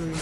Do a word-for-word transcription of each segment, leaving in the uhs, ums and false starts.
Slavery.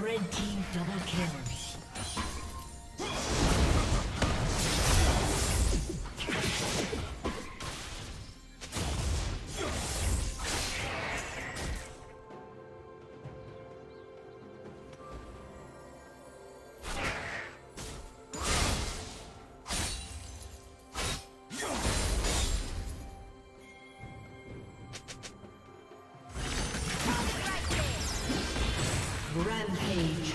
Red team double kill. Rampage.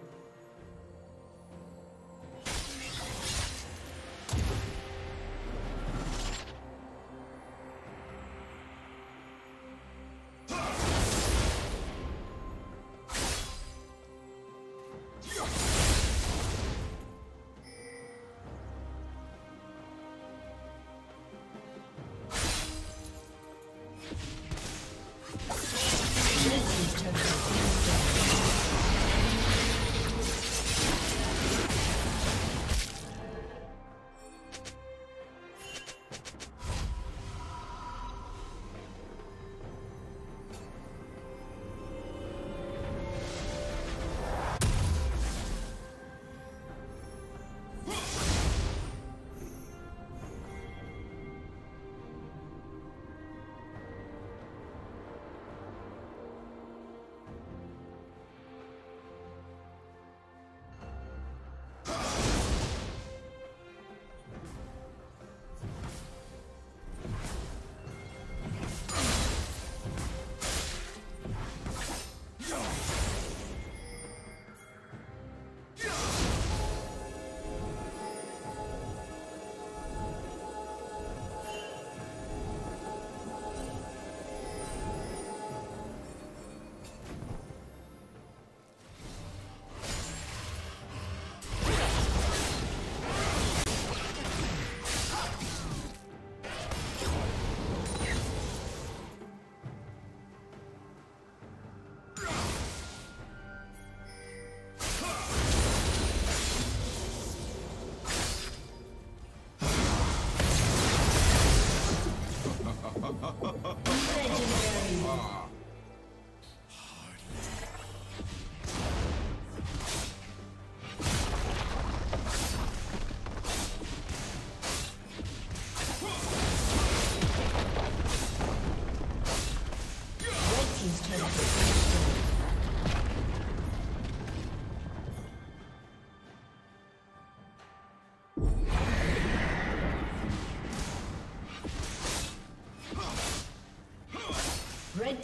Red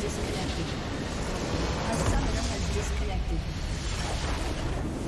Disconnected. A summoner has disconnected.